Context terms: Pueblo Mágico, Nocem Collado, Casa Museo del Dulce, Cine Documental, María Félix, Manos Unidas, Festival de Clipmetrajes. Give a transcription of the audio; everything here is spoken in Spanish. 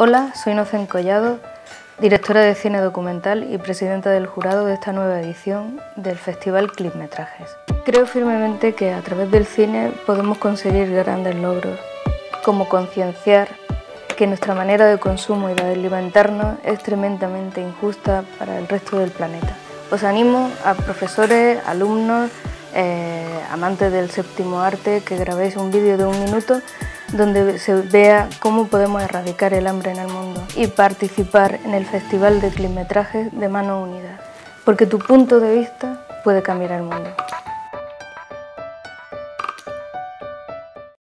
Hola, soy Nocem Collado, directora de Cine Documental y presidenta del jurado de esta nueva edición del Festival Clipmetrajes. Creo firmemente que a través del cine podemos conseguir grandes logros, como concienciar que nuestra manera de consumo y de alimentarnos es tremendamente injusta para el resto del planeta. Os animo a profesores, alumnos, amantes del séptimo arte, que grabéis un vídeo de 1 minuto donde se vea cómo podemos erradicar el hambre en el mundo y participar en el Festival de Clipmetrajes de Manos Unidas, porque tu punto de vista puede cambiar el mundo.